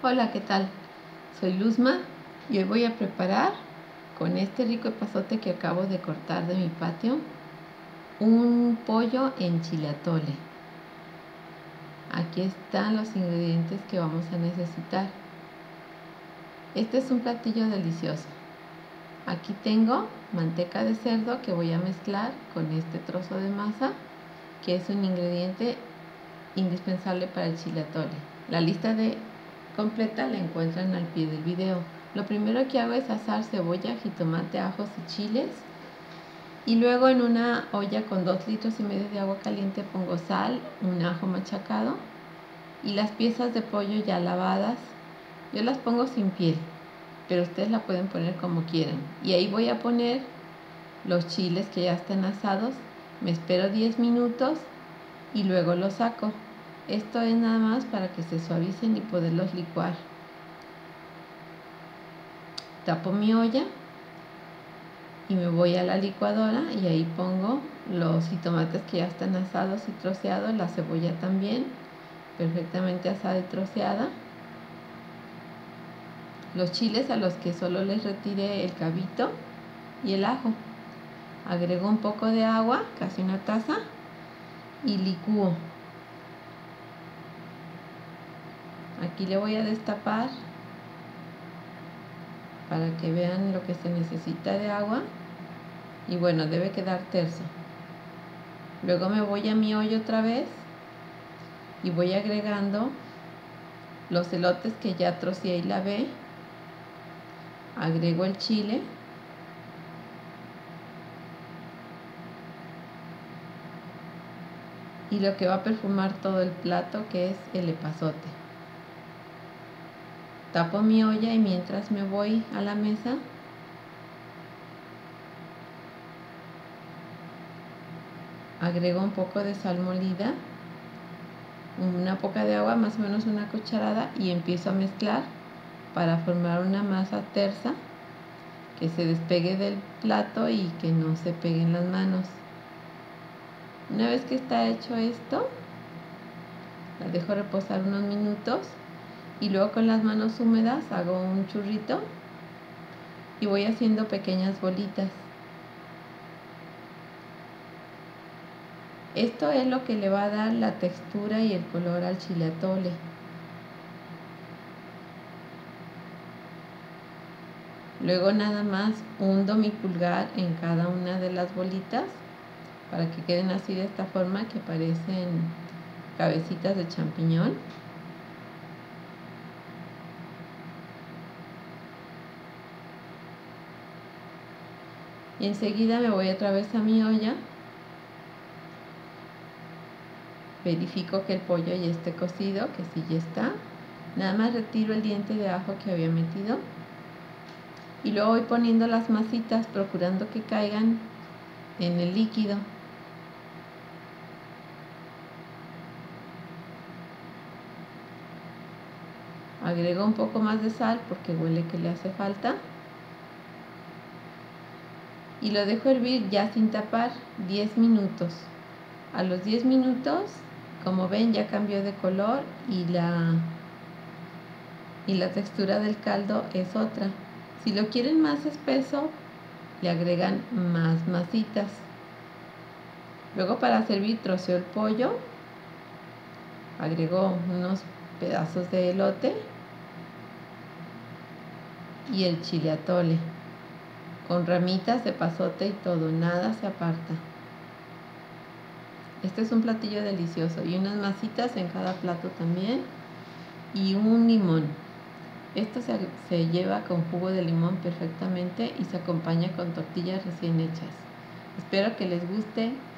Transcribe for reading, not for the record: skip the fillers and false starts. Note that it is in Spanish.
Hola, ¿qué tal? Soy Luzma y hoy voy a preparar con este rico epazote que acabo de cortar de mi patio un pollo en chileatole. Aquí están los ingredientes que vamos a necesitar. Este es un platillo delicioso. Aquí tengo manteca de cerdo que voy a mezclar con este trozo de masa, que es un ingrediente indispensable para el chileatole. La lista completa la encuentran al pie del video. Lo primero que hago es asar cebolla, jitomate, ajos y chiles, y luego en una olla con 2,5 litros de agua caliente pongo sal, un ajo machacado y las piezas de pollo ya lavadas. Yo las pongo sin piel, pero ustedes la pueden poner como quieran, y ahí voy a poner los chiles que ya están asados. Me espero 10 minutos y luego los saco. Esto es nada más para que se suavicen y poderlos licuar. Tapo mi olla y me voy a la licuadora, y ahí pongo los jitomates que ya están asados y troceados, la cebolla también perfectamente asada y troceada, los chiles a los que solo les retiré el cabito, y el ajo. Agrego un poco de agua, casi una taza, y licúo. Aquí le voy a destapar para que vean lo que se necesita de agua, y bueno, debe quedar terso. Luego me voy a mi olla otra vez y voy agregando los elotes que ya troceé y lavé. Agrego el chile, y lo que va a perfumar todo el plato, que es el epazote. Tapo mi olla y mientras me voy a la mesa. Agrego un poco de sal molida, una poca de agua, más o menos una cucharada, y empiezo a mezclar para formar una masa tersa que se despegue del plato y que no se pegue en las manos. Una vez que está hecho esto, la dejo reposar unos minutos, y luego con las manos húmedas hago un churrito y voy haciendo pequeñas bolitas. Esto es lo que le va a dar la textura y el color al chileatole. Luego nada más hundo mi pulgar en cada una de las bolitas para que queden así, de esta forma, que parecen cabecitas de champiñón. Y enseguida me voy otra vez a mi olla, verifico que el pollo ya esté cocido, que sí ya está. Nada más retiro el diente de ajo que había metido, y luego voy poniendo las masitas, procurando que caigan en el líquido. Agrego un poco más de sal porque huele que le hace falta, y lo dejo hervir ya sin tapar 10 minutos. A los 10 minutos, como ven, ya cambió de color y la textura del caldo es otra. Si lo quieren más espeso, le agregan más masitas. Luego, para servir, troceo el pollo, agrego unos pedazos de elote y el chileatole con ramitas de epazote y todo, nada se aparta. Este es un platillo delicioso, y unas masitas en cada plato también, y un limón. Esto se lleva con jugo de limón perfectamente y se acompaña con tortillas recién hechas. Espero que les guste.